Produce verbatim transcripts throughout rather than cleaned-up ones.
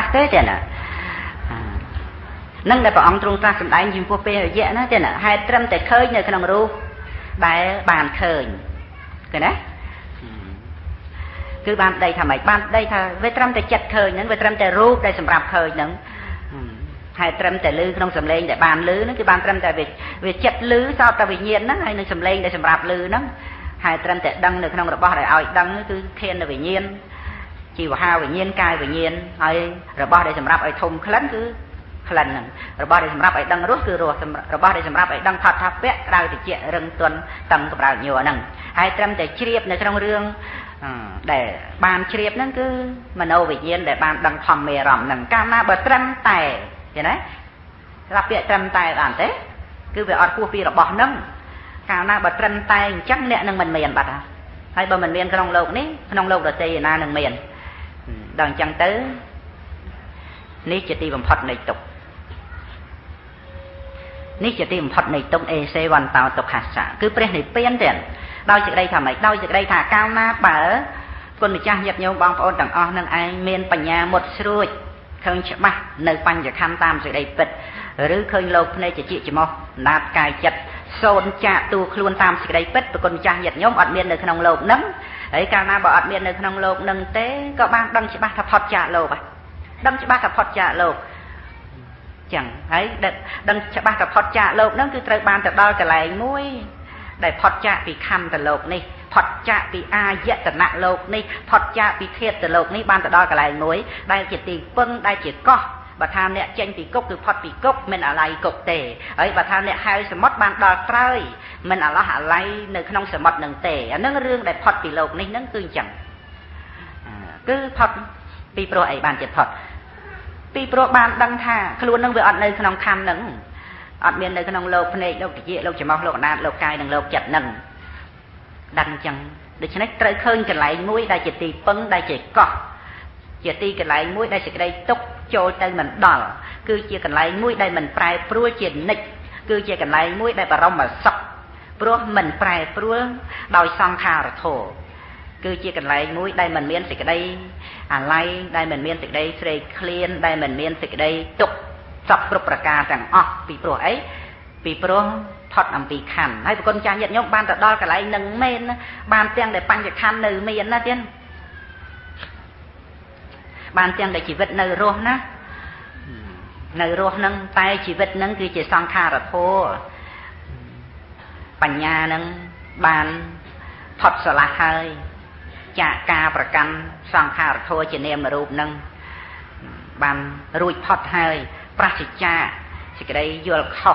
าเต้เจน่ะนั่งได้พระองค์ตรงตรัสได้ยินพวกเปย์เยอะนะเจน่ะให้ตรมแต่เคยเนี่ยขนมรู้ใบบานเคยกันนะคือบานได้ทำไมบานได้ทำเวทรำแต่จัดเคยนั้นเวทรำแต่รูปได้สำหรับเคยนั้นให้ตรมแต่ลือขนมสำเร็จแต่บานลือนั่นคือบานตรมแต่เวทเวทจัดลือชอบแต่เวทเย็นนั้นให้หนึ่งสำเร็จได้สำหรับลือนั้นให้ตรมแต่ดังหนึ่งขนมระบอบได้เอาดังคือเทียนแต่เวทเย็นชีวะห้าวิญญาณกายวิญญาณไอ้ระบอบได้สำหรับไอ้ทมคลั่นคือคลั่นนั่นระบอบได้สำหรับไอ้ดังรู้คือรู้ระบอบได้สำหรับไอ้ดังทัดทับเปะเราติดเจริญตนตั้งกับเราอยู่นั่นให้ตรมแต่เชียบในเรื่องแต่บางเชียบนั่นคือมโนวิญญาณแต่บางดังทำเมรอมนั่นการมาบัดตรมแต่เห็นไหมรับเปะตรมแต่อ่านเต้คือไปอดคู่ปีระบอบนั่นการมาบัดตรมแต่จังเนี่ยนั่นมันเมียนบัดให้บ่มันเมียนขนมโลกนี้ขนมโลกเราตีน่าหนึ่งเมียนดังจังเต๋อนี่จะตีบำพัดในตุกนี่จะตีบำพัดในตุกเอเซวันตาวตุกหัสสะคือเปลี่ยนในเปลี่ยนเด่นเราจะได้ทำไมเราจะได้ถ่าก้าวหน้าเป๋อคนมีใจหยัดโยมบางคนต่างอ้อนั่งไอเมียนปัญญาหมดสุดเคยจะมาในปัญญาคำตามจะได้ปิดหรือเคยโลภในจะจิตจะมองนาบกายจัดโซนจะตัวคลวนตามสิ่งใดเป็ดเป็นคนใจหยัดโยมอดเมียนในขนมโลกนั้นไอ้การมาบอกอดเมียนในขนมโลกนั่งเต้ก็บ้างดังจะบ้าถ้าพอดจะโลกอ่ะดังจะบ้าถ้าพอดจะโลกจังไอ้ดังจะบ้าถ้าพอดจะโลกนั่นคือเตยบานแต่ดาวแต่ไหลมุ้ยได้พอดจะปีคำแต่โลกนี่พอดจะปีอาเยแต่หนักโลกนี่พอดจะปีเทศแต่โลกนี่บานแต่ดาวแต่ไหลมุ้ยได้จิตตีเปิ้งได้จิตก็บัตรทานเนี่ยเจนปีกบคือพอดปีกบมันอะไรกบเตะไอ้บัตรทานเนี่ยให้สมมติบางดอกไตรมันอะไรอะไรในขนมสมมติหนึ่งเตะนั่นเรื่องแต่พอดปีโลกนี่นั่นคือจังก็พอดปีโปรไอ้บานเจ็ดพอดปีโปรบานดังท่าขลุ่นนั่งเวอในขนมคำหนึ่งอัดเมียนในขนมโลกในโลกจิตโลกจมโลกนาโลกกายหนึ่งโลกจัดหนึ่งดังจังโดยฉะนั้นเตยเคยกันไหลมุ้ยได้เจ็ดตีเปิ้งได้เจ็ดก็เจ็ดตีกันไหลมุ้ยได้สิได้ตกโจทย์ได้เหมือนดอลคือเจียกันไหลมุ้ยได้เหมือนปลายปลัวเจียนนิกคือเจียกันไหลมุ้ยได้ปลาเรามาสักปลัวเหมือนปลายปลัวดอยซองคาระโถคือเจียกันไหลมุ้ยได้เหมือนเมียนสิกได้อะไรได้เหมือนเมียนสิกได้เทรเคลียนได้เหมือนเมียนสิกได้ตกสับกรุบประกาศต่างอ๋อปีปลัวไอ้ปีปลัวพอดอัมปีขันให้บุคคลจางยัดยกบานแต่ดอลกันไหลหนึ่งเมนบานเตียงได้ปังจากขันหนึ่งเมนนะเตี้ยบางเตียงได้ชีวิตในโรคนะในโรคนั้นตายชีวิตนั้นคือจะสร้างคาระโพปัญญานั้นบานพอดสละเฮยจากกาประกันสร้างคาระโพจะเนียมรูปนั้นบานรูปพอดเฮยปราศจากสิ่งใดยั่วข้อ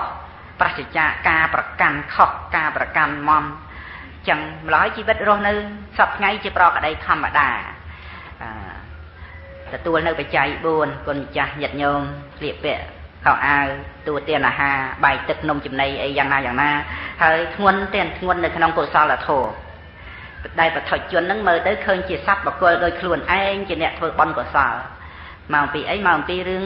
ปราศจากกาประกันข้อกาประกันมอมจังร้อยชีวิตโรคนั้นสับไงจะปลอกอะไรธรรมดาแต่ตัวเราไปใจบุญคนจะหยัดโยมเรียบเปะเขาเอาตัวเตียนอาหารใบตึกนมจิมในไอ้ยังนาอย่างน่าเฮ้ยทวนเตียนทวนเลยขนมโกซอละโถได้ปะถอยจวนนั่งเมื่อได้เคยเจี๊ยซับบอกเลยขลุ่นไอ้จีเนี่ยเธอบอลโกซอมาปีไอ้มาปีเรื่อง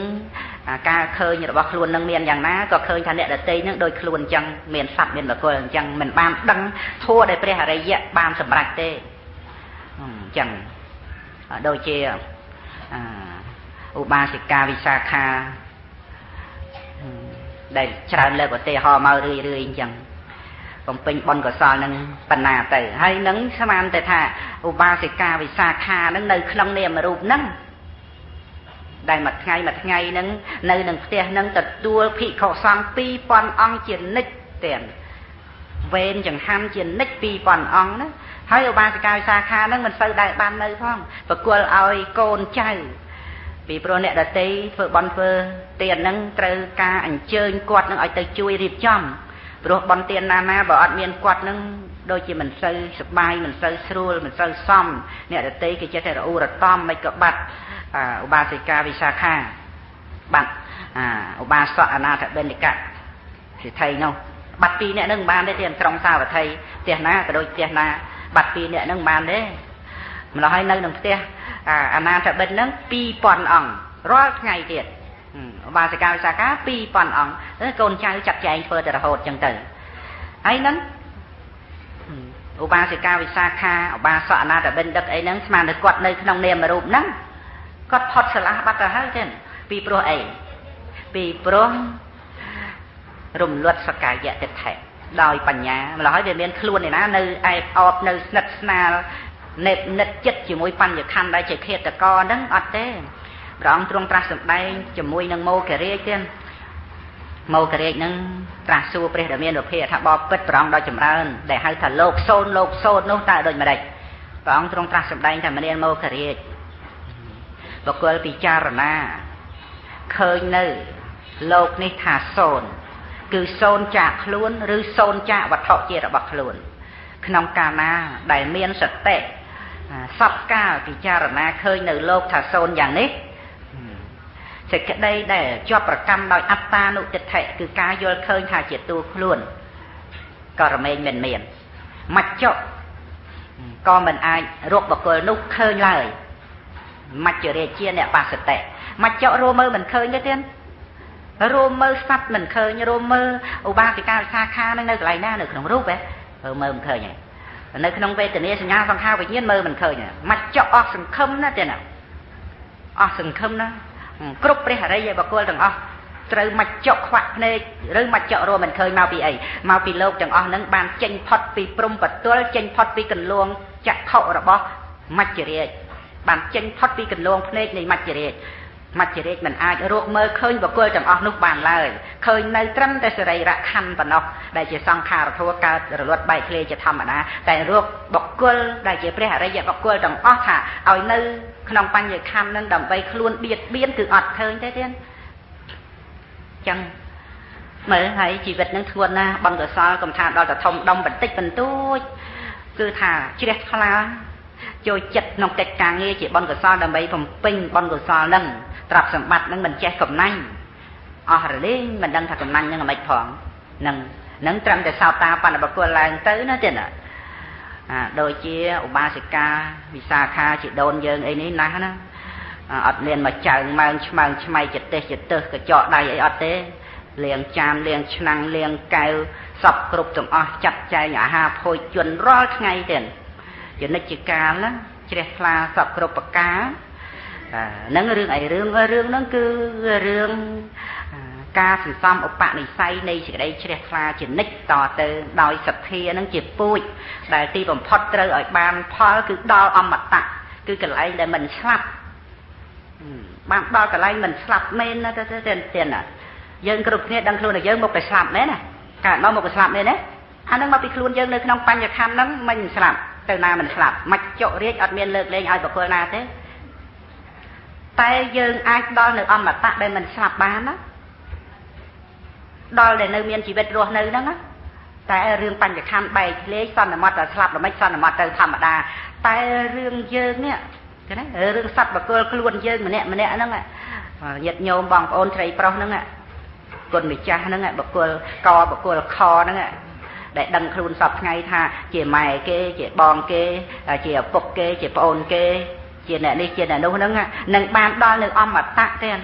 การเคยเนี่ยบอกขลุ่นนั่งเมียนอย่างน่าก็เคยท่านเนี่ยเด็ดตีนั่งโดยขลุ่นจังเมียนซับเมียนบอกเลยจังเหมือนบามดังทั่วได้เปรี้ยอะไรเยอะบามสมรักเต้จังโดยเจียอุบาสิกาวิสาขาได้ชราเลิกว่าเตะหอมาเรื่อยๆจังผมเป็นบอลกับซอนั่งปัญหาแต่ให้นั่งสมานแต่ถ้าอุบาสิกาวิสาขานั่งในขนมเนียมรูปนั่งได้หมัดไงหมัดไงนั่งในนั่งเตะนั่งตัดตัวผีขอสังปีปอนอ่องเจียนนิดเตียนเวนจังห้ามเจียนนิดปีปอนอ่องนะเฮ้ยอบาสิกาวิสาขานั่งมันเสดได้บ้านเลยพ่องประกวดเอาไอ้โกนใจปีโปรเนี่ยเดตีเฟอร์บอลเฟอร์เตียนนั่งเตะกาอันเชิญกวดนั่งไอ้เตะช่วยรีบจ้ำโปรบอลเตียนนานาบอกอัดเมียนกวดนั่งโดยที่มันเสดสบายมันเสดสรูมันเสดซ้ำเนี่ยเดตีก็จะได้ระอุระต้อมไม่กบัดอุบาสิกาวิสาขาบัดอุบาสกอนาถเบนิกะสิไทยเนาะบัดปีเนี่ยนั่งบ้านได้เตียนตรองซาแบบไทยเตียนนาแต่โดยเตียนนาบัดปีเนี่ยนั่งบานเด้เราให้นั่งหนึ่งเตี้ยอาณาจักรเป็นนั่งปีปอนอ่องรอดไงเด็ดบาสกาสกาปีปอนอ่องแล้วโกนชายจับใจเฟอร์แต่ละโหดจังเต๋อไอ้นั้นอุบาสิกาวิสาขาอุบาสกอนาจักรเป็นดักไอ้นั้นสมานกวดในขนมเนียมรูปนั้น ก็พอดสละบัตรให้เช่นปีโปรเอปีโปรรุมลวดสกายเยอะเต็มแถบลอยปัญญาเราให้เรียนคล้วนเลยนะในไอออฟในนัดนาเน็บเน็ตจิตจมูกปันจะคันได้จะเครียดแต่ก็นั่งอัดเต้ร้องตรงตราสบายจมูกนั่งโมกเรียกเช่นโมกเรียกนั่งตราสูเปรตเมียนดอกเพียถ้าบอบเปิดร้องได้จำเริญได้ให้ถ้าโลกโซนโลกโซนโน้ตได้โดยมาได้ร้องตรงตราสบายแต่มาเรียนโมกเรียกบอกว่าปีจารณาเคยนึกโลกในถาโซนคือโซนจากคล้วนหรือโซนจากวัตถุเจริญบักคล้วนขนมกาหน้าได้เมียนสเตะสับก้าปีจารณาเคยนึกโลกถาโซนอย่างนี้เสกได้ได้จอบประกรรมโดยอัตตานุจิตเถะคือการโยนเคยถาเจตตัวคล้วนก็ระเมียนเมียนเมียนมัดจบก็มันไอรบบอกว่านุเคยเลยมัจเจเรเชียเนี่ยปาสเตะมัจเจโรเมอร์มันเคยเนี่ยเต้นโรเมอร์สัตมันเคยเนี่ยโรเมอร์อุบาสิกาซาคาในอะไรหน้าหนึ่งขนมรูปแบบโรเมอร์มันเคยเนี่ยในขนมเวทเนี่ยสัญญาสังขารไปเยี่ยนเมอร์มันเคยเนี่ยมัจเจออกสังคมนะเต้นอ่ะออกสังคมนะกรุ๊ปเรียกอะไรอย่างบอกว่าต่างอ๋อเรื่องมัจเจขวักในเรื่องมัจเจโรมันเคยมาปีไอมาปีโลกต่างอ๋อนั่งบานเจนพอดปีปรุงปัตตัวเจนพอดปีกันลวงจะเข้าระบบมัจเจเรบางเจนทอดปีกันลวงเพลในมัจเจเรตมัจเจเรตมันอาจรวกเมื่อเคยบอกเกิดจากออกนุบานเลยเคยในตรัมแต่สไรระคันปนอกได้จะสร้างข่าวทวการรถใบเคลจะทำอ่ะนะแต่รวกบอกเกิดได้จะเปรี้ยอะไรอย่างบอกเกิดจากออกถ้าเอาในขนมปังอย่างคำนั้นดำใบคล้วนเบียดเบียนคืออัดเคยได้เด่นจังเหมือนไงชีวิตนั้นทวนนะบางตัวซอยกำธารเราจะทำดำบันติกบันตู้คือถ้าชีวิตเขาแล้วโจจิตนองจัดการเงี้ยจีบอลกับซอดำไปผมปิ้งบอลกับซอดังตรับสมบัตินั่งมันแจกกับนั่งอ๋อหรือนี่มันดังถักกับนั่งยังไม่พอนั่งนั่งจำแต่สาวตาปานแบบคนแรงตื้อนะเจนอ่ะโดยเชี่ยอุบาสิกาวิสาขาจีโดนเยิงไอ้นี้นะนะอัดเรียนมาจังมามาไม่จิตเตจิตเตกระเจาะได้ไอ้อัดเตเลี้ยงจามเลี้ยงชนังเลี้ยงไก่สับกรุบจงอ๋อจับใจอย่าหาโพยจนร้อนไงเจนอย่างนักจิตการละเจริญลาสับกรบปากานั่งเรื่องไอเรื่องเรื่องนั่นคือเรื่องการสื่อสารอุปนิสัยในสิ่งใดเจริญลาจิตนิกต่อเติมดอยสัพเพียนั่งจิตปุ้ยแต่ที่ผมพอดเจอไอบานพอคือดอยอมตะคือกันไรแต่มันสลับบางดอยกันไรมันสลับเมนนะท่านเจนเจนอ่ะยังกลุ่มเนี่ยดังครูเนี่ยยังบอกไปสลับเนี่ยนะการน้องบอกไปสลับเนี่ยนะอันนั้นมาไปครูยังเลยน้องปัญญาคำนั้นมันสลับแต่นามันสลับมัดโจเรียกอัดเมียนเลิกเลยไอ้บอกคนนาเต้แต่ยังไอ้ดอยหนึ่งอมมาตะได้มันสลับบ้านนะดอยเลยหนึ่งเมียนชีวิตรัวหนึ่งนั่นนะแต่เรื่องปัญญาคำใบเลี้ยซ้อนหมดแต่สลับเราไม่ซ้อนหมดแต่ธรรมดาแต่เรื่องยังเนี่ยก็ได้เรื่องสัตว์บอกคนล้วนยังมันเนี่ยมันเนี่ยนั่นแหละหยัดโยมบองโอนไตรเปล่านั่นแหละคนมิจฉานั่นแหละบอกคนกอบอกคนคอนั่นแหละได้ดังครูนสอบไงท่าเจี๋ยไม้เก๋เจี๋ยบองเก๋เจี๋ยปกเก๋เจี๋ยปอนเก๋เจี๋ยเนี่ยนี่เจี๋ยเนี่ยนู้นนั่งอ่ะหนึ่งบานดอลหนึ่งอมมาตะเต้น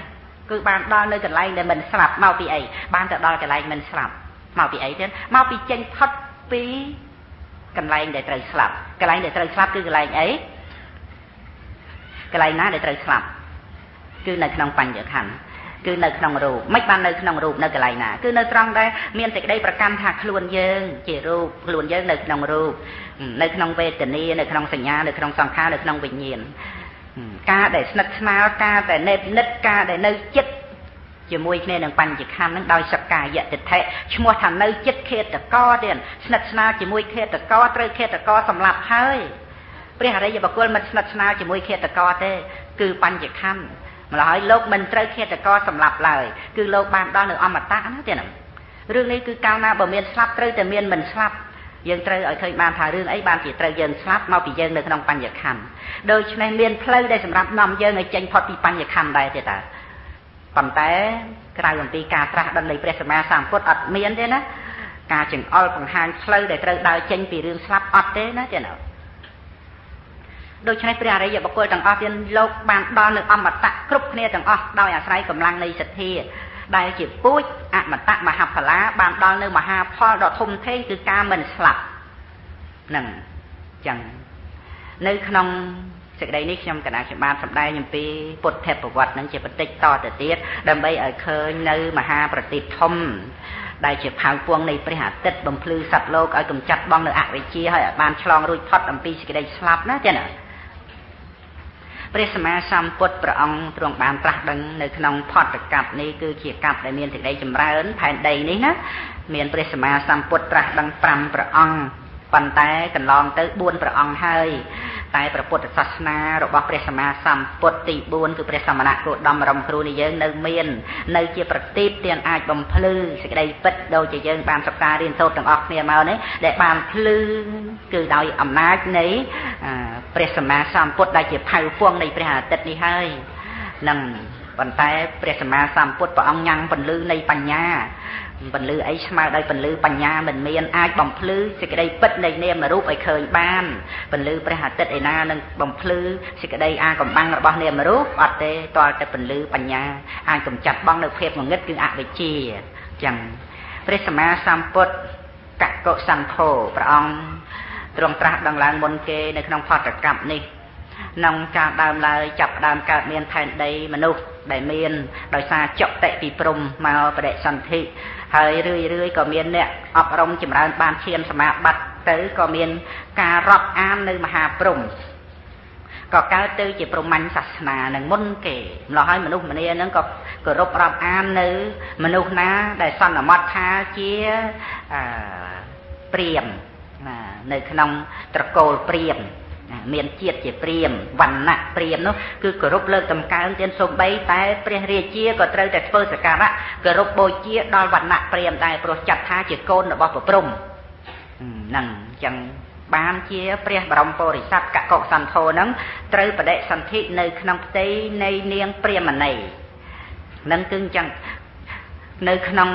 คือบานดอลหนึ่งกันไรเนี่ยมันสลับเมาปีไอบานแต่ดอลกันไรมันสลับเมาปีไอเต้นเมาปีเจนพัดปีกันไรเดี๋ยวเตยสลับกันไรเดี๋ยวเตยสลับคือกันไรไอกันไรนะเดี๋ยวเตยสลับคือในขนมปังเยอะขันคือในขนมรูปไม่บานในขนมรูปในกะไรนะคือในตรังได้เมียนติได้ประกันหักล้วนเยิงเจรูปล้วนเยิงในขนมรูปในขนมเวทนีในขนมสัญญาในขนมสังขารในขนมวิญญาณกาได้สนับสนุนกาแต่เนบเนตกาได้เนยจิตจะมวยในดังปันจะข้ามนั่งดอยสกายเยติดแทะชั่วโมงทำเนยจิตเคตตะก้อเด่นสนับสนุนจะมวยเคตตะก้อเตยเคตตะก้อสำหรับเฮ้ยเปรี้ยอะไรอย่าบอกว่ามันสนับสนุนจะมวยเคตตะก้อเต้คือปันจะข้ามร้อยโลกมันเจอแค่แต่ก็สำหรับเลยคือโลกบางด้านหนึ่งอมตะนะเจ้าเรื่องนี้คือการนาบ่เมียนสลับเจอแต่เมียนมันสลับยังเจอไอ้เคยบานถ่ายเรื่องไอ้บานผีเจอยังสลับมาผียังในขนมปังอยากทำโดยในเมียนเพลย์ได้สำหรับนำยังในเจนพอปีปังอยากทำได้เจ้าปั่มแต่กลายเป็นปีกาตระดันเลยเปรตสมาสามกดอัดเมียนเจ้านะกาจึงอ้อยของหางเพลย์ได้เจอได้เจนปีเรื่องสลับอัดเจ้านะเจ้าโดยใช้ปริยายอย่าบอกว่าต่างออกเป็นโลกบางดอนหนึ่งอมตะกรุบเนี่ยต่างออกดอยอาศัยกำลังในสัตย์ได้จีบปุ้ยอมตะมหาพละบางดอนหนึ่งมหาพ่อดอกทมเทคือการมันสลับหนึ่งจังในขนม Sự đây nít trong cả đàn chị ba thập đại nhầm pi bột thẹp bột vật nên chị bật tích to để tiết đâm bay ở khơi nơi mà ha bật tịt thom đại chị hàng quăng này bơi hạ tết bầm phư sập lô ở cầm chặt băng nơi ạ vị trí hay ở bàn chlong rồi thoát đâm pi sự đây slap nữa thế nàoเรื่องสมัยสัมพุทธประองค์ตรงบานตรัสดังในขนมพอดกับนี่คือเกี่ยวกับในเมียนถึงได้จำเริญภายในนี้นะเมียนเรื่องสมัยสัมพุทธตรัสดังปรำประองค์ปันแต่กันลองเตะบุญประองค์ให้แต่ประพุทธศาสนาหรือว่าเรื่องสมัยสัมพุทธติบุญคือเรื่องสมัยนักโดดดำรำครูในเยอะในเมียนในเกี่ยวกับติดเตียนอาจบ่มพลื้อสิ่งใดปิดโดยจะเยอะบางสัปดาห์เรียนโทษต่างออกเนี่ยมาเนี่ยได้บางพลื้อคือได้อำนาจนี้เปรียบเสมือนสามพุทธได้เจ็บพายพวงในปริหาติดนี้ให้นั่งปัญไตเปรียบเสมือนสามพุทธปะองยังปัญลือในปัญญาปัญลือไอ้สมาได้ปัญลือปัญญาเหมือนเมียนไอ้บ่มพลื้อสิกได้ปิดในเนียมรูปไอ้เคยบ้านปัญลือปริหาติดไอ้นานั่งบ่มพลื้อสิกได้ไอ้กับบังระบอบเนียมรูปอัดเตตอนแต่ปัญลือปัญญาไอ้กับจับบังในเพลงมันเง็ดคืออาวิชีจังเปรียบเสมือนสามพุทธกะโกสังโฆปะองตรงตระดังลางบนเกในขนมพอดกับนี่นองจากดามลายจับดามการเมียนไทยได้มนุษย์ได้เมียนโดยซาเจาะเตะปีปรุมมาประเดสันธิหายเรื่อยๆก็เมียนเนี่ยอับรมจิมรานบานเชียนสมาบัติเต๋อก็เมียนการรับอ้ามในมหาปรุมก็การเต๋อจิปรุมมันศาสนาหนึ่งมุ่งเกะเราให้มนุษย์มันเนี่ยนั่นก็ก็รับรับอ้ามในมนุษย์นะได้สันอมัดท้าเชี่ยเปลี่ยนในขนมตะโกลเปรียมเมียนเจียดเจียเปรียมวันน่ะเปรียมเนาะคือกรุบเลิกตำการเตียนสมใบแต่เปรียเรียเจียก็เตยแต่เพื่อสการะกรุบโบเจียดอนวันน่ะเปรียมได้โปรดจัดท่าเจียโกนบ่ปรุงนั่งจังบานเจียเปรียบรมโพธิสัตว์กะโกสันโทนั้นเตยประเดสันทิในขนมเตยในเนียงเปรียมมันในนั่งกึ่งจังในขนม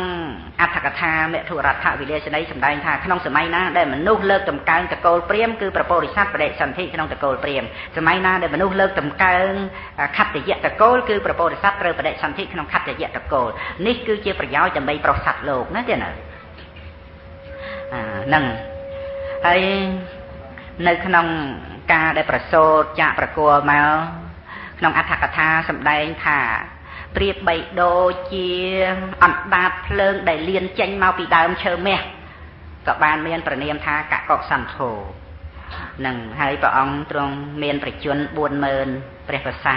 อัตถกถาเมธุรัตถวิเลชนัยสำได้ค่ะขนมสมัยน่าได้มนุษย์เลิกตำการตะโกลเปรียมคือประโพธิสัตว์ประเดสันทิขนมตะโกลเปรียมสมัยน่าได้มนุษย์เลิกตำการขัดเดียตะโกลคือประโพธิสัตว์เรือประเดสันทิขนมขัดเดียตะโกลนี่คือเจียประยาวจำใบประสัตโลกนั่นเองนั่งให้ในขนมกาได้ประโสดจะประกัวมาขนมอัตถกถาสำได้ค่ะเปรียบใบโดเจียอันดาเพลิงได้เลียนเจนมาปีดาวเชิญแม่กับบานเมียนประเนียมทากะกอกสันโธหนึ่งให้ประองตรงเมียนประจวนบวนเมินเปรียบภาษา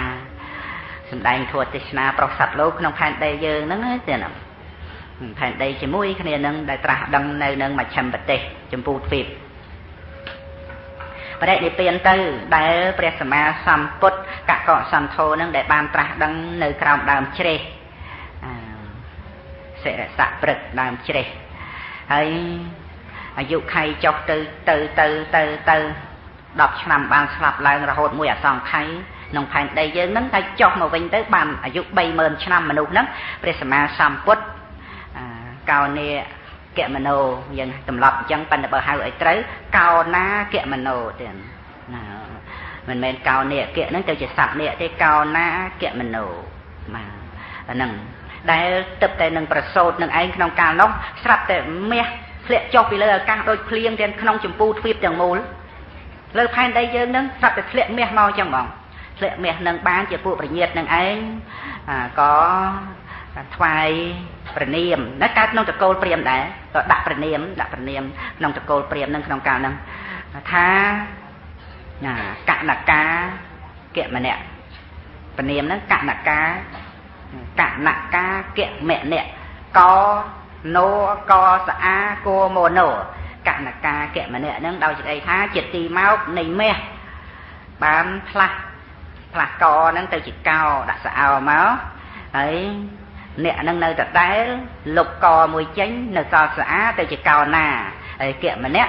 สำแดงทัวติชนาประสัตโลกน้องแผ่นได้เยอะนั่งเสียหนังแผ่นได้จมุ้ยคะแนนนั่งได้ตราดังในนั่งมาชมปฏิจมปูฟิบประเด็นในเปลี่ยนเตอร์ได้เปรียบเสมือนสัมพุทธกะเกาะสันโธนั่งได้บานตราดังในคราวดามเชยเสดสะปรึกดามเชยให้อายุใครจบตือตือตือตือตือดอกนำบานสลับลายระหดมวยสองไข่น้องแผ่นได้เยอะนั้นได้จบมาเป็นเตอร์บานอายุใบเมินนำมนุษย์นั้นเปรียบเสมือนสัมพุทธเก่าเนี่ยแกะมโนยังตำลับยังปันเบอร์หายไอ้ไตรเกาหน้าแกะมโนเด่นมันเป็นเกาเนี่ยแกะนั่นจะสับเนี่ยได้เกาหน้าแกะมโนมาหนึ่งได้ตับแต่หนึ่งประโสดหนึ่งไอ้ขนมกาลน้องสับแต่เมียเละจบไปเลยกางโดยเคลียงเด่นขนมจุ่มปูทวีปอย่างมูลเลยภายในเยอะนั่งสับแต่เละเมียเมาจังมองเละเมียหนึ่งบ้านจะปูประเย็ดหนึ่งไอ้ก็ทวายประเนียมนักการน้องตะโกลเปรียมไหนก็ดักประเนียมดักประเนียมน้องตะโกลเปรียมนั่งน้องการนั่งท้ากะหนักกาเกะมาเนี่ยประเนียมนั่งกะหนักกากะหนักกาเกะแม่เนี่ยกอโนกอสะอาโกโมโนกะหนักกาเกะมาเนี่ยนั่งเดาจิตไอ้ท้าจิตตีเมาส์ในแม่บ้านพลักพลักกอนั่งเตยจิตเก่าดักสะเอาเมาส์ไอ้เนี่ยนั่งในแต่ได้หลบกอมวยเจ้งในกอสะอาเตยจิตเก่าหน้าไอ้เกะมาเนี่ย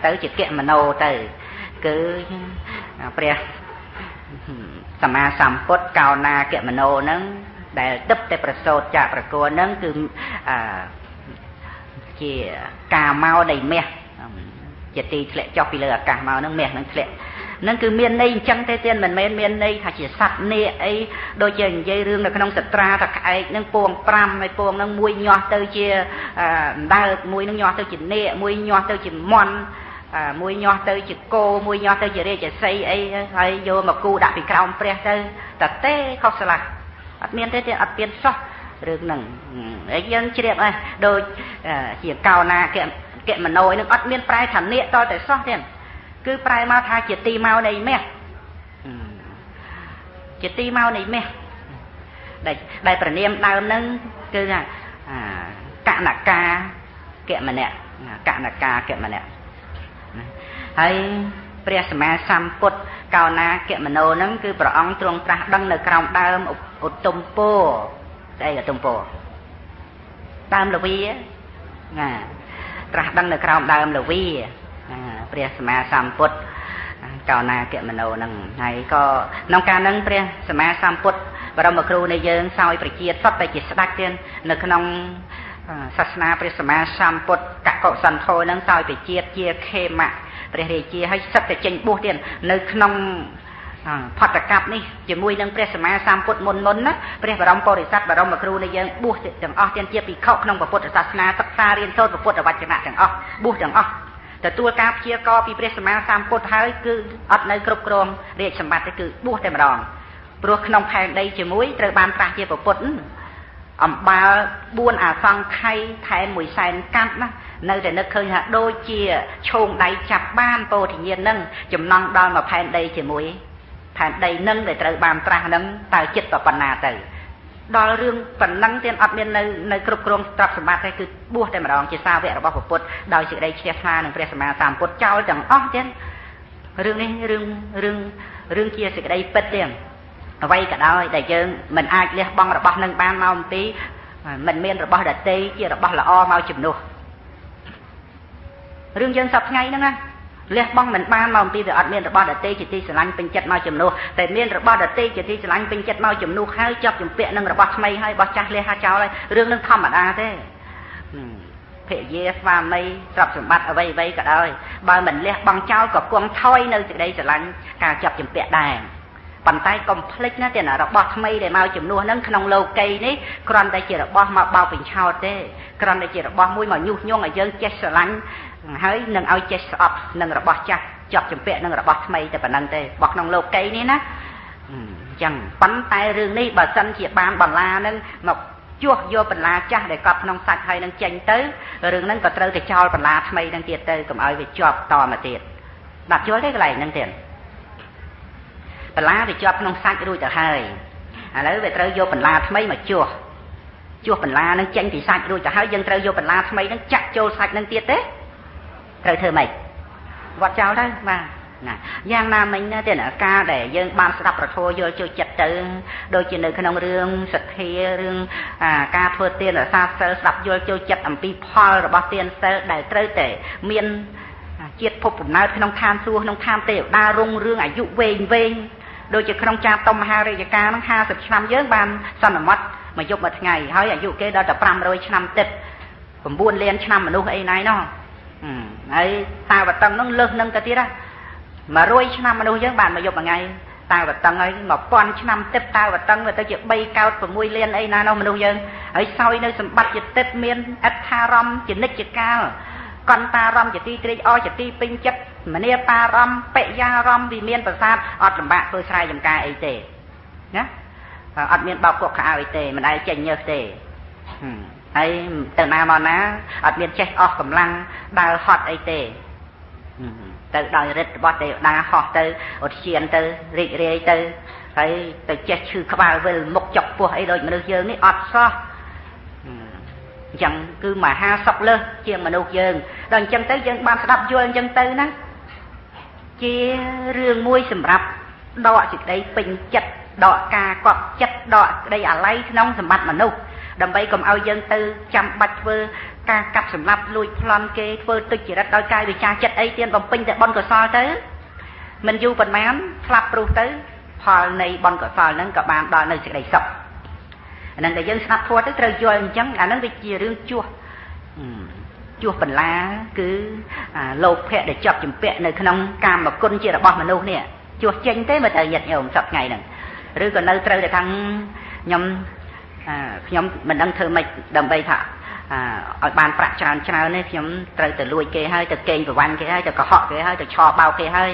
เตยจิตเกะมาโนเตยคือเปรียบสมาสัมพุทธเก่านาเกะมโนนั้นได้ตึบแต่ประโสดจากประโกนั้นคือที่กาเมาในเมียจะตีเละจอกไปเลยกาเมานั้นเมียนั้นเละนั่นคือเมียนในจังเตี้ยนเหมือนเมียนเมียนในถ้าจะสัตว์เนี่ยไอ้โดยเฉยใจเรื่องในขนมสตราถ้าไอ้นั่งปวงปรำไอ้ปวงนั่งมวยยอดเตยเชียได้มวยนั่งยอดเตยจินเนี่ยมวยยอดเตยจินมอน à mui nho tới chữ cô mui nho tới chữ đây chữ xây ấy hay vô mà cô đã bị cao ông pre tới tập té khóc sờ lại ấp miên tới thì ấp miên xót được nặng ấy dân chi đẹp này đôi chỉ cao na kẹm kẹm mà nồi nó ấp miên prai thản nhẹ to tới xót thế cứ prai mau tha chỉ ti mau này mẹ chỉ ti mau này mẹ đại đại bản niệm đào nâng cứ là cạn là ca kẹm mà nè cạn là ca kẹm mà nèให้เปรียบสมัยสามปุตเก่านาเกมโนนั้นคือพระองค์ตรงตรัสดังในคราวเดิมอุตมโปได้กับตุมโปตามหลวีตรัสดังในคราวเดิมหลวีเปรียบสมัยสามปุตเก่านาเกมโนนั้นให้ก็น้องการนั้นเปรียบสมัยสามปุตบรมครูในเยินซอยปริจีสัตไปจิตสักเทียนในขนมศาสนาเปรียบสมัยสามปุตกะเกาะสันโทนั้นซอยปริจีเจียเคมะเปรียบเทียบให้สัตว์แต่เจนบุตรเดียนในขนมผัดตะกับนี่จะมวยนั่งเปรียบสมัยสามปุตมนมนนะเปรียบเราปริสัตเรามาครูในยังบุตรจังอ้อเทียนเทียบปีเข้าขนมปุตศาสนาศึกษาเรียนโซ่ปุตวัดจังหวัดจังอ้อบุตรจังอ้อแต่ตัวกาเทียบก็ปีเปรียบสมัยสามปุตท้ายคืออัดในกรุบกรองเรียกสมบัติคือบุตรแต่มาลองปลุกขนมแพงได้จะมวยเตยบานตาเทียบปุตอ่ำบาบุญอาฟังไข่ไทยมวยใส่กัดนะในแต่เนื้อเคยฮะโดยเชี่ยชงได้จับบ้านโปรที่เย็นนั่งจุ่มนองดอนมาแผ่นใดเฉยมวยแผ่นใดนั่งแต่เตยบานตรานั่งตายจิตต่อปัญหาเตยดอนเรื่องปัญนั่งเตียนอัดเมียนในในกรุบกรองตรัสมาแต่คือบัวแต่มาลองเชี่ยซาเวอร์บอกปวดดอยเชี่ยได้เชี่ยซาหนึ่งเปรียบสมาสามปวดเจ้าจังอ้อเช่นเรื่องนี้เรื่องเรื่องเรื่องเชี่ยเชี่ยได้เป็ดเดียงไว้ก็ได้แต่เจอเหมือนอาเรียบบังระบอบนั่งบ้านเราตีเหมือนเมียนระบอบดัดตีเชี่ยระบอบละอ้อมาจุ่มดูเรื่องเย็นสับไงนั่นนะเลี้ยบ้องเหม็นบ้านมาตีแต่อัดเมียนระบาดเตยจิตที่สลันเป็นจัดมาจมโนแต่เมียนระบาดเตยจิตที่สลันเป็นจัดมาจมโนให้จับจมเปียนั่งระบาดไม่ให้บาดจัดเลยฮะเจ้าเลยเรื่องนั้นทำแบบอาเต้เพียเยฟาไม่จับสมบัติเอาไว้ไว้ก็ได้บางเหม็นเลี้ยบ้องเจ้ากับกวงท้อยในจิตได้สลันการจับจมเปียได้ปั่นใต้กลมพลิกนะแต่ระบาดไม่ได้มาจมโนนั่งขนมโลเกนี่กรอนได้จิตระบาดมาเบาเป็นชาวเต้กรอนได้จิตระบาดมุ้ยมายุ่งย่องเยอะเจ็ดสลันเฮ้ยหนึ่งเอาเจ็ดสอบหนึ่งระบอบจับจับจมเปะหนึ่งระบอบทำไมแต่ปนังเตะบอกน้องโลกไก่นี่นะจังปั้นตายเรื่องนี้บ่สันเฉียบานบ่ลานั่นมาจ้วกโยปลาจ้าได้กลับน้องสัตว์ให้นั่งเจงเตยเรื่องนั้นก็เตยแต่ชาวปลาทำไมนั่งเตียเตยก็เอาไปจับต่อมาเตียดับจ้วกได้ไรนั่งเตียปลาไปจับน้องสัตว์รู้จักให้แล้วไปเตยโยปลาทำไมมาจ้วกจ้วกปลานั่งเจงตีสัตว์รู้จักให้ยังเตยโยปลาทำไมนั่งจับโจสัตว์นั่งเตียเตยเธอเธอไหมวัดเจ้าได้มาอย่างนามันเนี่ยเดี๋ยวกาแต่ยังบางสลับประโทโยโจจัดเตอโดยจีนในขนมเรื่องสเทียเรื่องกาเทอเตียนซาเซอสลับโยโจจัดอัมพีพอลหรือบาเตียนเซอได้เตอแต่เมียนเจียดพบปุ่นน้อยขนมทานซัวขนมทานเตียวดารุ่งเรื่องอายุเวงเวงโดยจีนขนมจามตมฮาเรียกาทั้งห้าสิบชั่มเยอะบางสนมัดมายกมาทั้งไงเฮ้ยอายุเกิดเราจะปรำโดยชั่มติดผมบุญเรียนชั่มมนุษย์ไอ้นายเนาะไอ้ตาบัดตังนั่งเลิกนั่งกะทิละมารวยชั่นมาดูเยอะบานมาหยบยังไงตาบัดตังไอ้หมอบปอนชั่นเต็บตาบัดตังมาตั้งเจ็บใบเก่าผมมวยเลียนไอ้นานเอามาดูเยอะไอ้ซอยในสมบัติจิตเต็บเมียนอัฐารมจิตนิจิตก้าวกอนตารมจิตตีตรีอ้อจิตตีปิงจัดมาเนียตารมเปยยารมวิเมียนประสาทอดลำบากตัวชายจำกาไอเต๋นะอดเมียนเบาปวดขาไอเต๋มันได้เจนเยอะเต๋ไอ้แต่นามานะอัดเมียนเช็คออกกำลังดาวฮอตไอเต๋เต๋อดาวริดบอสเต๋อดาวฮอตเต๋ออดเชียนเต๋อริเรย์เต๋อไอ้เต๋อเช็คชื่อขบาวเวลมกจบพวกไอ้โดยมันดูเยอะนี่อัดซ้อยังคือมาห้าสกเลยเชียงมันดูเยอะดังจังเต๋อยังบางสลับโยนจังเต๋อนะเชี่ยเรื่องมวยสำหรับดอกจิตได้เป็นจัดดอกกากรอบจัดดอกได้อะไรน้องสมบัติมันดูดังไปกลมเอายังตือจำบัดเวอร์การกับสำหรับลุยพลอนเกเวอร์ตุจิรัตดอยกายวิชาจัดไอเตียนบอมปิงแต่บอลก็ซอยเต๋อมันอยู่บนแม้นพลับรูเต๋อพอในบอลก็ซอยนั้นกับบางดอยในสิ่งใดสักนั่นแต่ยังสนับทัวร์ได้เตยโยนจังอันนั้นวิจิเรื่องจั่วจั่วเป็นล้าคือโลกเพะได้จับจุ่มเพะในขนมกามแบบก้นจิรัตบอมมันนู่นเนี่ยจั่วเจงเต๋อมาแต่หยัดเอวสักไงหนึ่งหรือก็ในเตยได้ทั้งยำยมมันดังเธอไม่ดำไปถ่า บานประจานเช้าเนี่ยขยมเตยแต่ลุยเกยให้แต่เกยแต่วันเกยให้แต่กระหอบเกยให้แต่ชอเบาเกยให้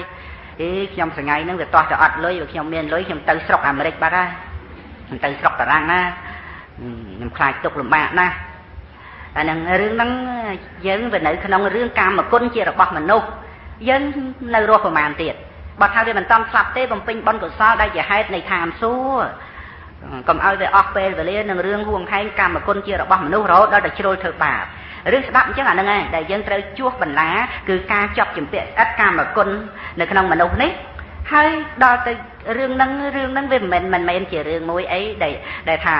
ขยมสงายนั่งแต่ตัวแต่อัดเลยขยมเมียนเลยขยมเตยสกอเมริกบ้าได้เตยสกตะรังนะน้ำคลายตกลงมานะแต่หนังเรื่องนั้นเยอะแบบไหนขนมเรื่องการมาก้นเจียระบอกมันนุ่มเยอะในรัวประมาณเตียดบางทางที่มันต้องสับเต้บอมปิงบอลกุศลได้จะให้ในทางสู้ก็เอาไปออกไปไปเรื่องหนึ่งเรื่องห่วงให้การมาก้นเจียระบอกมันนุ่มเราได้ช่วยเธอบาปเรื่องสับเจ้าหนังไงได้ยังเตยจั่วบันล้าคือการจับจุ่มเตะอัดการมาก้นในขนมมันนุ่มนี้ให้ได้แต่เรื่องนั้นเรื่องนั้นเป็นมันมันไม่ใช่เรื่องมวยไอ้ได้ได้ท่า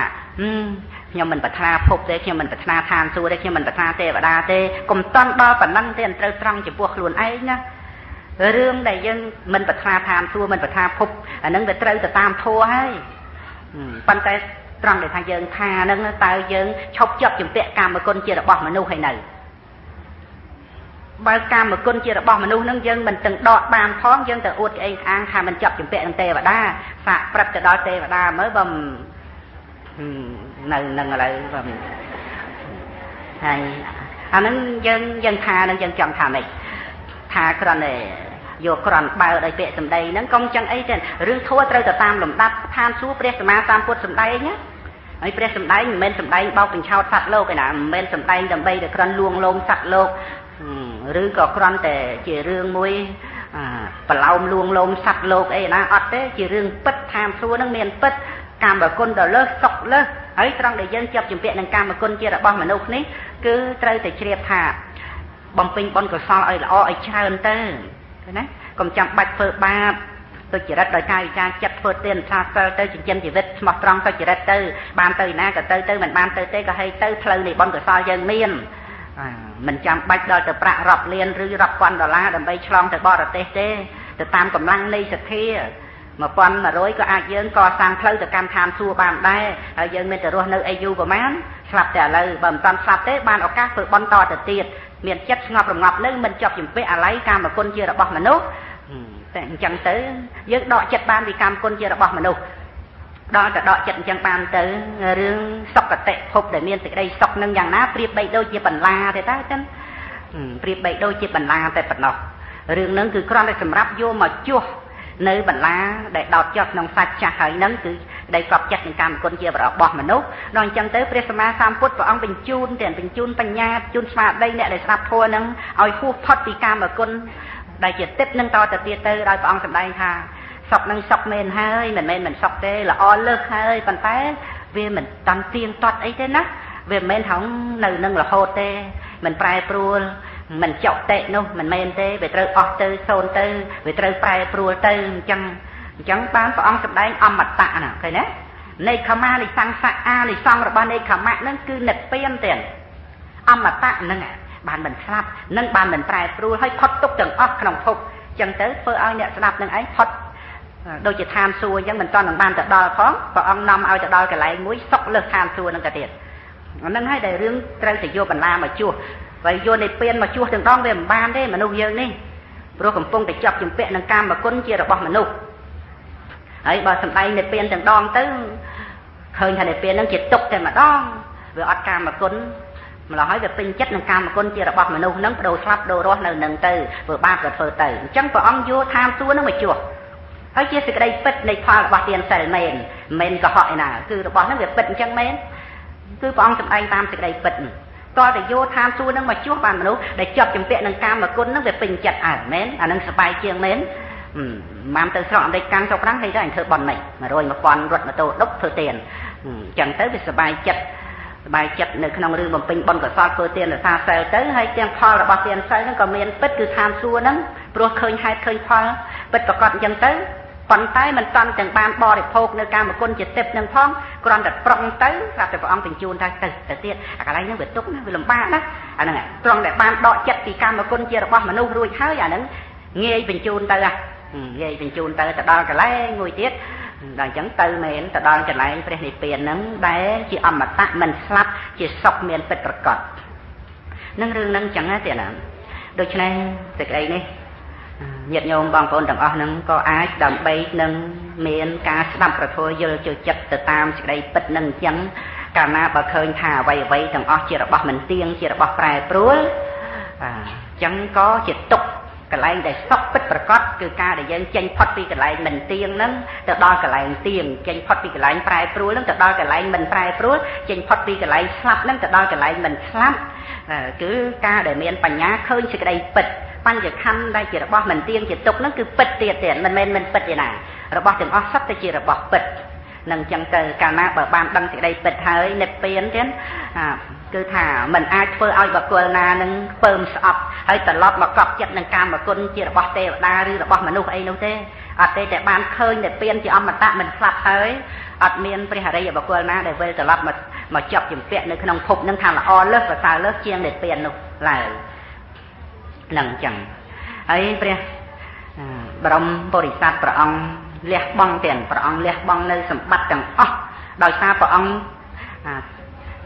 เขียวมันปัทนาพบเตะเขียวมันปัทนาทานสู้เตะเขียวมันปัทนาเตะปัทนาเตะกลมต้อนดอปันนั่งเตะเตะตรังจะบวกหลุนไอ้นะเรื่องใดยังมันปัทนาทานสู้มันปัทนาพบอันนั้นเตะเตะจะตามโทให้ปันใจตรังแต่ทางยังทานั่งตายยังชกจับจุ่มเตะกามก้นเจียระบอกมันนุ่งให้หนึ่งบางกามก้นเจียระบอกมันนุ่งนั่งยังมันตึงดอตามท้องยังแต่อดไอ้อ่างทามันจับจุ่มเตะเตะปัทนาสะปรับจะดอเตะปัทนาเมื่อบ่มนั่งนั่งอะไรแบบไอ้อันนั้นยังยังทานั่นยังจำทาไหมทากรอนเลยโยกรอนเบาได้เปะสมได้นั่งกองจังไอ้เจนหรือทั่วเราจะตามหลมตัดทานซูเปรสมาตามปวดสมได้เนี้ยไอ้เปรสสมได้เมนสมได้เบาเป็นชาวสัตว์โลกไอ้หนาเมนสมได้ดำใบเด็กกรอนลวงลงสัตว์โลกหรือก็กรอนแต่เจเรื่องมวยปลาลวงลงสัตว์โลกไอ้หนาอัดเต้เจเรื่องปัดทานซูนั่งเมนปัดการแบบคนเดือดเลิกสกเลิกไอ้ตรังเดียนจับจุ่มเปียนการแบบคนเจริญบ้านมันลูกนี้คือเตยแต่เชียบถาบอมปิงบอลก็ซอไอ้ละอ้อไอ้ชาเอินเตอร์นะก็จำบัดเปิดบาปตัวเจริญโดยการวิจารจับเปิดเตียนชาเตอร์เตยจิตเย็นจิตวิตหมดตรังตัวเจริญเตยบานเตยหน้ากับเตยเตยเหมือนบานเตยเตยก็ให้เตยเพลินในบอลก็ซอยังเมียนมันจำบัดโดยแต่ประรับเรียนหรือรับฟันดอลลาร์ดำไปฉลองแต่บอระเตเตแต่ตามกำลังในสเทียมาปอนมาร้อยก็อาจยังก่อสร้างเพลิงจากการทำซัวบานได้อาจยังไม่แต่รู้นึกอายุประมาณสลับแต่เลยบ่มตอนสลับเตะบานออกกาฝึกบอลต่อแต่ตีดเมียนเจ็บงอประงับนึกมันจับจิ้มเป๊ะอะไรการแบบคนเจริญบอกมนุษย์แต่จังเตยยึดดอกจัดบานวิการคนเจริญบอกมนุษย์ดอกแต่ดอกจัดจังบานเตยเรื่องสกเตะพบแต่เมียนแต่ได้สกนึงอย่างน้าเปรียบใบโดยจีบันลาแต่ตาจันเปรียบใบโดยจีบันลาแต่ปัดหนอเรื่องนั้นคือครั้งได้สำรับโยมาจั่วเนื้อบรรลาได้ดอดยอดน้องสัจจะหายนั้นคือได้กรอบจัดในการคนเจียบเราบอกมนุษย์นอนจังเตอร์เปรสมาสามพุทธองค์เป็นจูนเด่นเป็นจูนปัญญาจูนสมาได้เนี่ยได้สลับทัวนั้นเอาคู่พัดปีการแบบคนได้เจ็ดเต็มนั่งต่อแต่เตียเตอร์ได้พระองค์สำได้ค่ะสอบนั่งสอบเมนให้เหมือนเมนเหมือนสอบเตอร์ละออนเลิกให้ปันเตอร์เวมันตันเตียนตัดไอ้เตอร์นะเวมันท้องหนึ่งนั่งละโฮเตอร์เหมือนปลายปลูมันเจาะเตะนู่นมันไม่เตะไปเตะออกเตะโซนเตะไปเตะปลายปลัวเตะจังจังบ้านพระองค์สำได้อมมัดตะน่ะเคยนะในขมาในสังสะอาในซองหรือบ้านในขมานั่นคือเน็ตเปี้ยนเตียนอมมัดตะนั่นไงบ้านมันสลับนั่นบ้านมันปลายปลัวให้พอดตุกจังออกขนมทุกจังเตะเพื่อเอาเนี่ยสลับนั่นไอ้พอดโดยจะทานซัวยังมันตอนหลังบ้านจะดอพร้อมพระองค์นำเอาจะดอกันไหลมุ้ยซอกเลิกทานซัวนั่นกระเดียดนั่นให้ได้เรื่องเตะติโยบันลามาจู่ไปโยนในเปลี่ยนมาชั่วถึงร้องเวมบานได้มันนุ่งเยอะนี่พวกผมปงแต่จับจิ้มเปะนังกามมาก้นเจียระบอกมันนุ่งไอ้บาสมัยในเปลี่ยนถึงดองตึ้งเคยทำในเปลี่ยนนั่งจิตตกแต่มาดองเวออัดกามมาก้นมาเราให้แบบเป็นจัดนังกามมาก้นเจียระบอกมันนุ่งนั่งโดดสลับโดดร้อนหนึ่งหนึ่งเตยเวอบ้าเกิดเฟอเตยจังพออ้อมโยทามตัวนั่งมาชั่วไอ้เจี๊ยสิกระไดเป็ดในพาระบอกเตียนใส่เมนเมนก็หอยน่ะคือระบอกนั่งแบบเป็ดจังเมนคือพออ้อมสมัยตามสิกระไดเป็ดก็แต่โยธามซูนั่งมาชั่วบ้านมนุษย์ได้จับจังเปะนังกามมาก้นนั่งไปเป็นจัดอ่านเม้นอ่านนั่งสบายเชียงเม้นมามเตอร์สอบได้การสอบครั้งให้ได้เธอบอลใหม่มาโรยมาปอนรถมาโตดกเธอเตียนจังเตอร์ไปสบายจัดสบายจัดในขนมเรื่องบอมปิงบอลกับซอสเธอเตียนหรือซาเซลเตอร์ให้เตียงพอหรือบอกเตียนใส่นั่งก็เม้นเป็ดคือธามซูนั่งโปรเคยให้เคยพอเป็ดประกอบจังเตอร์ปันใต้มันตอนจังบานบอได้โพกในการมาก้นจิตเต็มหนึ่งพ้องกรอนดัดปรองเต๋อรับแต่พระองค์เป็นจูนได้เต๋อแต่เตี้ยอะไรนั่งเบิดตุ๊กนะวิลบ้านะอันนั้นไงกรอนดัดบานดอกจัดตีการมาก้นเจี๊ยบว่ามันนุ่งรวยเท้าอย่างนั้นเงยเป็นจูนเต๋อเงยเป็นจูนเต๋อแต่ดอนกันไรงวยเตี้ยดอนจังเต๋อเหม็นแต่ดอนกันไรประเดี๋ยวเปลี่ยนนั้นได้จีอมตะมันสลับจีสกเหม็นเป็นประกอบนั่งเรื่องนั่งจังนะเตี้ยนะโดยเฉพาะแต่ไอ้นี่nhiệt nhôm bằng con đằng ở nâng có ái đầm bay nâng miền cá đầm phải thôi giờ chơi chặt từ tam sẽ đây bật nâng trắng การมาประเคนทาไว้ไว้ต่างออกเจริญบอกมันเตียงเจริญบอกปลายปลุยจังก็เจริญตกกระไรได้ซอกปิดประกอบคือการได้ยังเจนพอดปีกระไรมันเตียงนั้นแต่ดอกระไรเตียงเจนพอดปีกระไรปลายปลุยนั้นแต่ดอกระไรมันปลายปลุยเจนพอดปีกระไรสลับนั้นแต่ดอกระไรมันสลับคือการได้เมียนปัญญาเคยศึกได้ปิดปั้นจะทำได้เจริญบอกมันเตียงเจริญตกนั้นคือปิดเตียเตียนมันเมียนมันปิดยังไงระบอกถึงออกซับแต่เจริญบอกปิดนั่งจังเกิดการมาเปิดบานดังสิ่งใดเปิดเฮยในเปลี่ยนเช่นคือถ้ามันอาจเปิดเอาแบบกวนนาหนึ่งเปิมสอบเฮ้ยตลอดมากรอบจัดหนึ่งการมาคนจีระบอเตะดาหรือระบอมนุษย์ไอ้นู้นเตะอัดเตะแต่บานเคยในเปลี่ยนจะเอามาตะมันคลับเฮยอัดเมียนไปหาได้แบบกวนนาได้เวลตลอดมามาจับจิ้มเปลี่ยนในขนมผุบนั่งทางละอเลิกภาษาเลิกเชียงในเปลี่ยนนู่นหลายนั่งจังไอ้เปลี่ยนบรมบริษัทประองเลี้ยบองเตียนประองเลี้ยบองในสมบัติจังอ๋อโดยซาประอง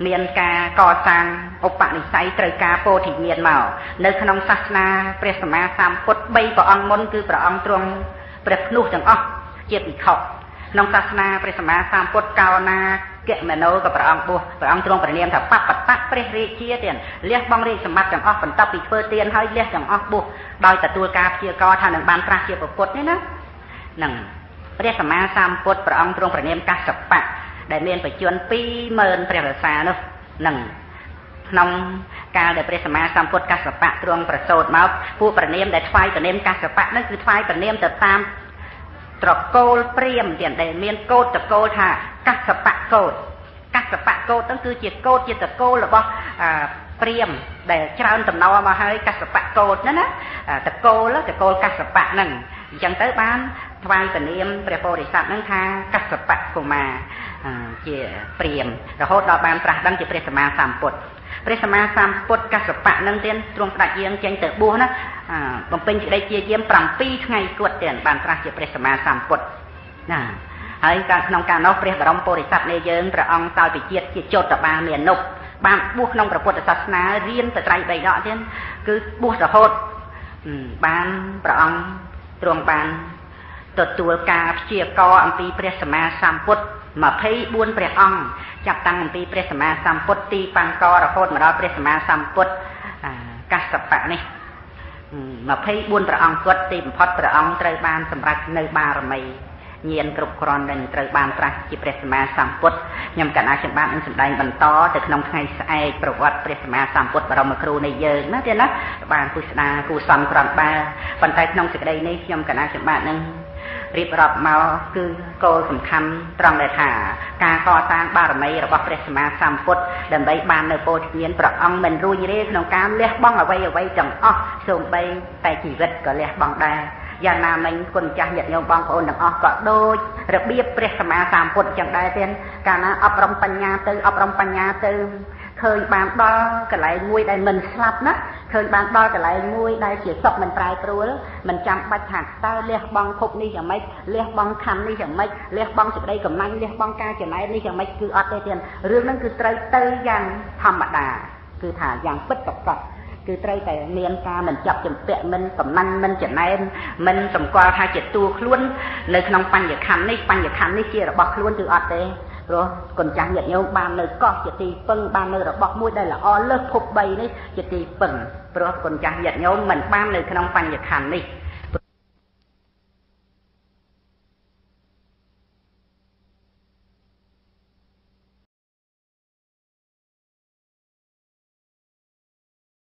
เมียนกาก่อสร้างอุปนิสัยตรกาโพธิเมียนเมาในขนมศาสนาเปรียสมาสามพุทธใบประองมนคือประองตรงเปรียนุจังอ๋อเจ็บอีกเขานองศาสนาเปรียสมาสามพุทธกาวนาเกี่ยมโนกับประองบัวประองตรงประเนียมถับปัดปัดปัดเปรียริเชียเตียนเลี้ยบองเรียสมบัติจังอ๋อฝนตะปีเปอร์เตียนให้เลี้ยจังอ๋อบัวโดยแต่ตัวกาเชียกอทางหนึ่งบานตราเชียประพุทธนี่นะหนึ่งเรียกสมาสามพุทธประองตรงประเนียมกัสปะได้เมียนไปจวนปีเมินเปรียบสานุหนึ่งน้องกาได้เปรียบสมาสามพุทธกัสปะตรงประโสดมาผู้ประเนียมได้ทวายประเนียมกัสปะนั่นคือทวายประเนียมแต่ตามตรอกโกลเปรียมเดียนได้เมียนโกดตะโกธากัสปะโกดกัสปะโกดนั่นคือจิตโกดจิตตะโกหรือว่าเปรียมได้เจ้าอันตำนอมาให้กัสปะโกดนั่นนะตะโกแล้วตะโกกัสปะนั่นจังเตอบ้านทวายประเนียมเปรียบริษัทนั่งทากัสปะกุมาเจี๋ยเปรียมเราโหดดอกบานตราดังเจี๋ยเปรียสมาสามปดเปรียสมาสามปดกัสปะนั่งเตียนตรงประเอียงเจียงเตอบัวนะบำเพ็ญจิตได้เจี๋ยเยี่ยมปรำปีไงกวดเตียนบานตราเจี๋ยเปรียสมาสามปดน่ะไอ้การน้องการน้องเปรียบรำบริษัทในเยิ้งประองตายไปเจี๋ยเจี๋ยโจดดอกบานเหนียนนกบานบัวน้องประพุทธศาสนาเรียนแต่ใจใบดอกเตียนคือบัวเราโหดบานประองตรงบานตัวตัวกาเจียกออัมพีเปรียสมาสามปดมาเพ่บุญเปรียองจับตังอัมพีเปรียสมาสามปดตีปังกอระโคตมาเราเปรียสมาสามปดกัสปะนี่มาเพ่บุญเปรียองกดตีมพอดเปรียองเตยบานสำหรับเนยบารมีเงียนกรุบกรอนเดินเตยบานตรัสจิเปรียสมาสามปดยำกันอาชีพบ้านอันสมได้บรรทอแต่ขนมไทยใส่ประวัติเปรียสมาสามปดเรามาครูในเยินนะเดี๋ยวนะบานกุศลากุศลกรอนบาปันไตขนมสกได้ในยำกันอาชีพบ้านนึงรีบรับมาคือโกสำคัญตรองเลยค่ะการก่อสร้างบารมีระบบเปรสมาสามพุทธเดินใบบานในโพธิเมียนประองมันรู้ยิ่งเรื่องของการเลี้ยบ้องเอาไว้เอาไว้จังอ้อส่งไปไปจีวิตก็เลี้ยบ้องได้ยานามันคนจะหยัดโยบ้องโอนจังอ้อก็โดยระเบียบเปรสมาสามพุทธจังได้เช่นการนั้นอบรมปัญญาตื่นอบรมปัญญาตื่นเคยบางดอก็ไหลมุ้ยได้มันสลับนะเคยบางดอก็ไหลมุ้ยได้เสียศพมันปลายปลุยมันจำปัญหาเต้าเลี้ยบองพบนี่อย่างไม่เลี้ยบองคำนี่อย่างไม่เลี้ยบองสุดได้กับมันเลี้ยบองกาจะไหนนี่อย่างไม่คืออัดได้เทียนเรื่องนั้นคือไตรเตยยังธรรมดาคือถ่ายยังปิดตกตกคือไตรแต่เนียนกามันจับจมเปะมันกับมันมันจะไหนมันสมกว่าทายเจ็ดตัวคล้วนเลยขนมปังอย่าคำนี่ปังอย่าคำนี่เชี่ยระบอกคล้วนคืออัดได้rồi còn chẳng nhận nhau ba nơi có chỉ tì phần ba nơi là bọc mũi đây là o lớp phục bày đấy chỉ tì phần rồi còn chẳng nhận nhau mình ba nơi không bằng nhiệt hành đi